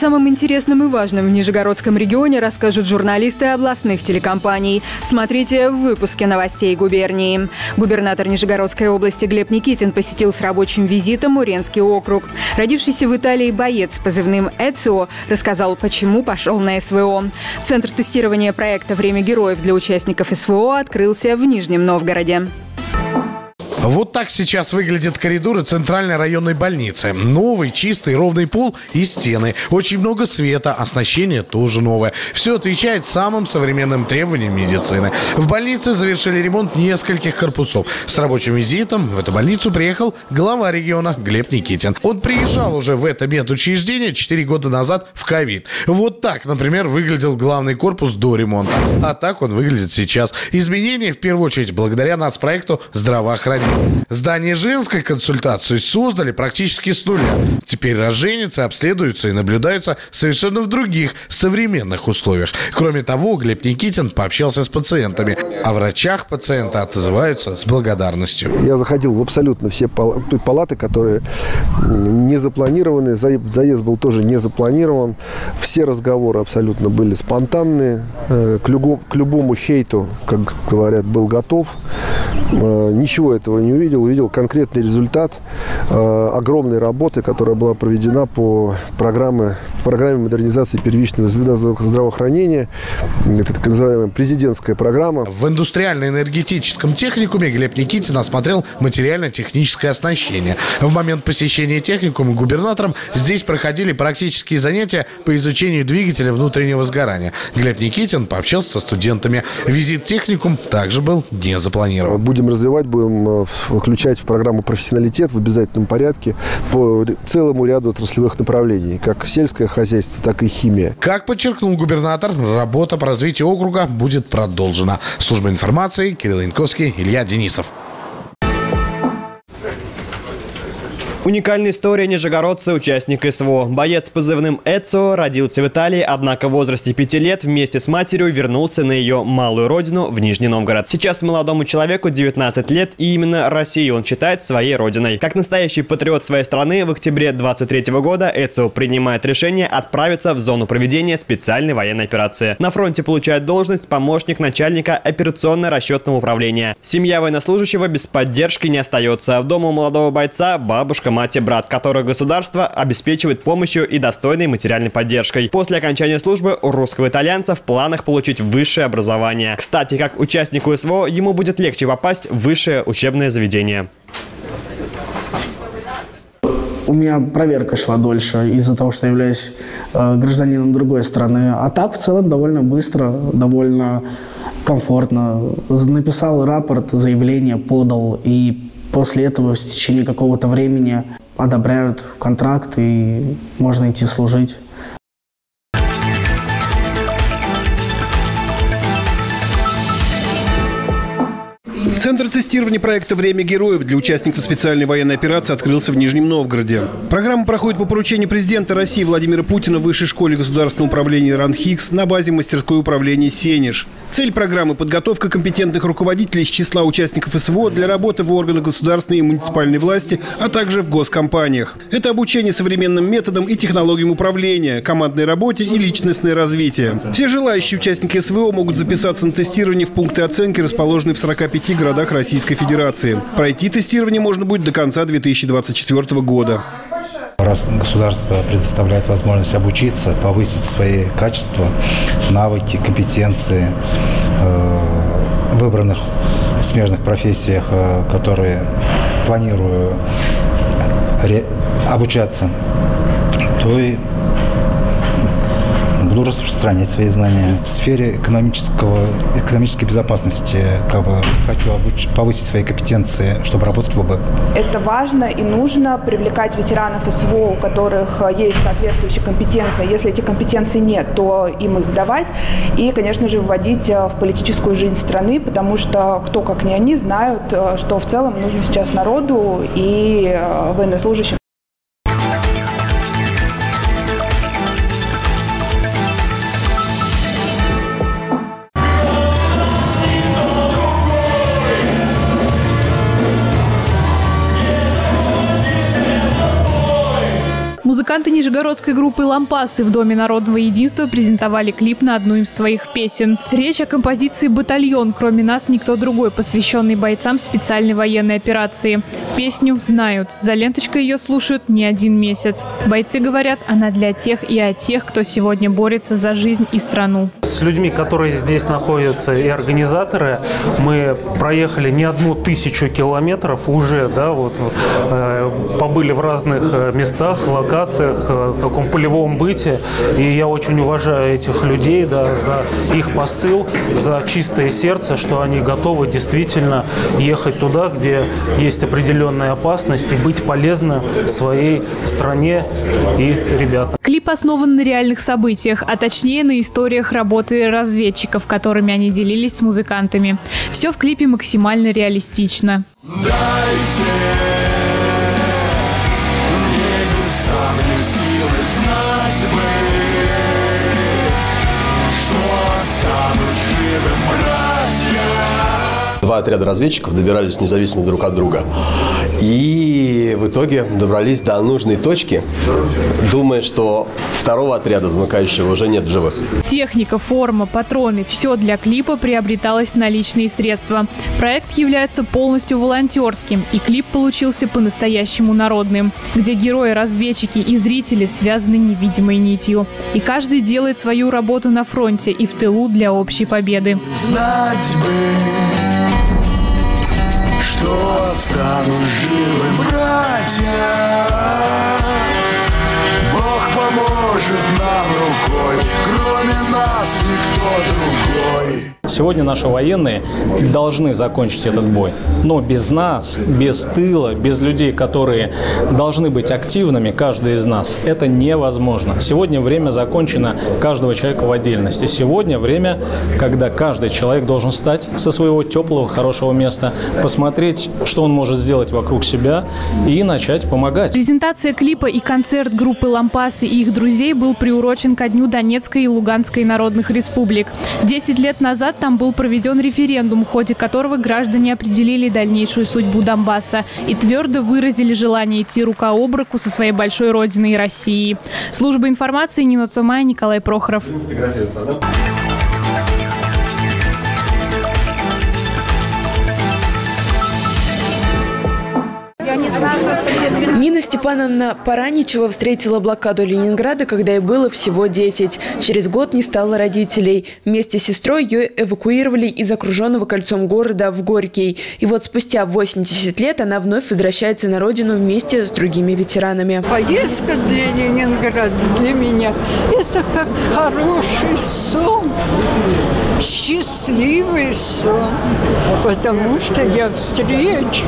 самом интересном и важном в Нижегородском регионе расскажут журналисты областных телекомпаний. Смотрите в выпуске новостей губернии. Губернатор Нижегородской области Глеб Никитин посетил с рабочим визитом Уренский округ. Родившийся в Италии боец с позывным «Эцио» рассказал, почему пошел на СВО. Центр тестирования проекта «Время героев» для участников СВО открылся в Нижнем Новгороде. Вот так сейчас выглядят коридоры центральной районной больницы. Новый, чистый, ровный пол и стены. Очень много света, оснащение тоже новое. Все отвечает самым современным требованиям медицины. В больнице завершили ремонт нескольких корпусов. С рабочим визитом в эту больницу приехал глава региона Глеб Никитин. Он приезжал уже в это медучреждение 4 года назад в ковид. Вот так, например, выглядел главный корпус до ремонта. А так он выглядит сейчас. Изменения в первую очередь благодаря нацпроекту здравоохранения. Здание женской консультации создали практически с нуля. Теперь роженицы обследуются и наблюдаются совершенно в других, современных условиях. Кроме того, Глеб Никитин пообщался с пациентами. О врачах пациента отзываются с благодарностью. Я заходил в абсолютно все палаты, которые не запланированы. Заезд был тоже не запланирован. Все разговоры абсолютно были спонтанные. К любому хейту, как говорят, был готов. Ничего этого не увидел. Увидел конкретный результат огромной работы, которая была проведена по программе модернизации первичного здравоохранения. Это так называемая президентская программа. В индустриально-энергетическом техникуме Глеб Никитин осмотрел материально-техническое оснащение. В момент посещения техникума губернатором здесь проходили практические занятия по изучению двигателя внутреннего сгорания. Глеб Никитин пообщался со студентами. Визит в техникум также был не запланирован. Будем развивать, будем включать в программу профессионалитет в обязательном порядке по целому ряду отраслевых направлений, как сельское хозяйство, так и химия. Как подчеркнул губернатор, работа по развитию округа будет продолжена. Служба информации, Кирилл Инковский, Илья Денисов. Уникальная история нижегородца, участник СВО. Боец с позывным «Эцио» родился в Италии, однако в возрасте 5 лет вместе с матерью вернулся на ее малую родину в Нижний Новгород. Сейчас молодому человеку 19 лет, и именно Россию он считает своей родиной. Как настоящий патриот своей страны, в октябре 23-го года Эцио принимает решение отправиться в зону проведения специальной военной операции. На фронте получает должность помощник начальника операционно-расчетного управления. Семья военнослужащего без поддержки не остается. Дома у молодого бойца бабушка, мать и брат, которых государство обеспечивает помощью и достойной материальной поддержкой. После окончания службы у русского итальянца в планах получить высшее образование. Кстати, как участнику СВО, ему будет легче попасть в высшее учебное заведение. У меня проверка шла дольше из-за того, что являюсь гражданином другой страны. А так в целом довольно быстро, довольно комфортно. Написал рапорт, заявление подал, и после этого в течение какого-то времени одобряют контракт и можно идти служить. Центр тестирования проекта «Время героев» для участников специальной военной операции открылся в Нижнем Новгороде. Программа проходит по поручению президента России Владимира Путина в Высшей школе государственного управления «Ранхикс» на базе мастерской управления «Сенеж». Цель программы – подготовка компетентных руководителей из числа участников СВО для работы в органах государственной и муниципальной власти, а также в госкомпаниях. Это обучение современным методам и технологиям управления, командной работе и личностное развитие. Все желающие участники СВО могут записаться на тестирование в пункты оценки, расположенные в 45 городах Российской Федерации. Пройти тестирование можно будет до конца 2024 года. Раз государство предоставляет возможность обучиться, повысить свои качества, навыки, компетенции в выбранных смежных профессиях, которые планирую обучаться, то и буду распространять свои знания. В сфере экономической безопасности хочу повысить свои компетенции, чтобы работать в ОБЭ. Это важно и нужно привлекать ветеранов СВО, у которых есть соответствующая компетенция. Если этих компетенций нет, то им их давать. И, конечно же, вводить в политическую жизнь страны, потому что кто, как не они, знают, что в целом нужно сейчас народу и военнослужащим. Музыканты нижегородской группы «Лампасы» в Доме народного единства презентовали клип на одну из своих песен. Речь о композиции «Батальон. Кроме нас никто другой», посвященной бойцам специальной военной операции. Песню знают. За ленточкой ее слушают не один месяц. Бойцы говорят, она для тех и о тех, кто сегодня борется за жизнь и страну. С людьми, которые здесь находятся, и организаторы, мы проехали не 1000 километров уже, да, вот, побыли в разных местах, локациях, в таком полевом быте. И я очень уважаю этих людей, да, за их посыл, за чистое сердце, что они готовы действительно ехать туда, где есть определенная опасность, и быть полезным своей стране и ребятам. Клип основан на реальных событиях, а точнее на историях работы разведчиков, которыми они делились с музыкантами. Все в клипе максимально реалистично. Два отряда разведчиков добирались независимо друг от друга. И в итоге добрались до нужной точки, думая, что второго отряда, замыкающего, уже нет в живых. Техника, форма, патроны – все для клипа приобреталось на личные средства. Проект является полностью волонтерским, и клип получился по-настоящему народным, где герои, разведчики и зрители связаны невидимой нитью. И каждый делает свою работу на фронте и в тылу для общей победы. Знать бы, что стану живым, братья. Бог поможет нам рукой, кроме нас никто другой. Сегодня наши военные должны закончить этот бой. Но без нас, без тыла, без людей, которые должны быть активными, каждый из нас, это невозможно. Сегодня время закончено каждого человека в отдельности. Сегодня время, когда каждый человек должен встать со своего теплого, хорошего места, посмотреть, что он может сделать вокруг себя и начать помогать. Презентация клипа и концерт группы «Лампасы» и их друзей был приурочен ко Дню Донецкой и Луганской народных республик. 10 лет назад там был проведен референдум, в ходе которого граждане определили дальнейшую судьбу Донбасса и твердо выразили желание идти рука об руку со своей большой родиной России. Служба информации, Нина Цомая, Николай Прохоров. Нина Степановна Параничева встретила блокаду Ленинграда, когда ей было всего 10. Через год не стало родителей. Вместе с сестрой ее эвакуировали из окруженного кольцом города в Горький. И вот спустя 80 лет она вновь возвращается на родину вместе с другими ветеранами. Поездка для Ленинграда для меня – это как хороший сон, счастливый сон, потому что я встречусь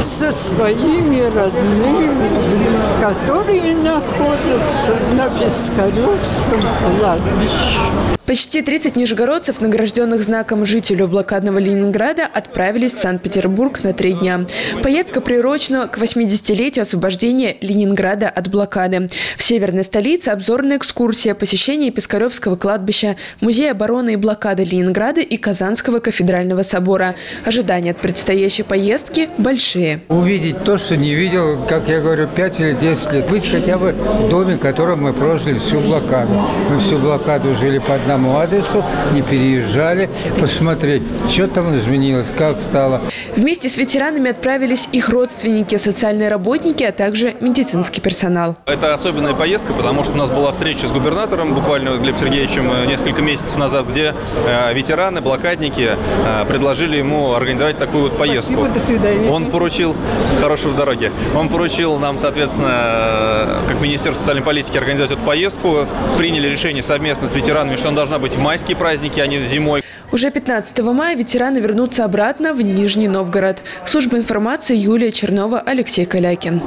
со своими родными, которые находятся на Пискарёвском кладбище. Почти 30 нижегородцев, награжденных знаком жителю блокадного Ленинграда, отправились в Санкт-Петербург на 3 дня. Поездка приурочена к 80-летию освобождения Ленинграда от блокады. В северной столице обзорная экскурсия, посещение Пискарёвского кладбища, музея обороны и блокады Ленинграда и Казанского кафедрального собора. Ожидания от предстоящей поездки большие. Увидеть то, что не видел, как я говорю, 5 или 10 лет. Быть хотя бы в доме, в котором мы прожили всю блокаду. Мы всю блокаду жили по одному адресу, не переезжали, посмотреть, что там изменилось, как стало. Вместе с ветеранами отправились их родственники, социальные работники, а также медицинский персонал. Это особенная поездка, потому что у нас была встреча с губернатором, буквально Глебом Сергеевичем, несколько месяцев назад, где ветераны, блокадники предложили ему организовать такую вот поездку. Он поручил, хорошего дороги, он поручил нам, соответственно, как Министерство социальной политики организовать эту поездку. Приняли решение совместно с ветеранами, что она должна быть в майские праздники, а не зимой. Уже 15 мая ветераны вернутся обратно в Нижний Новгород. Служба информации, Юлия Чернова, Алексей Калякин.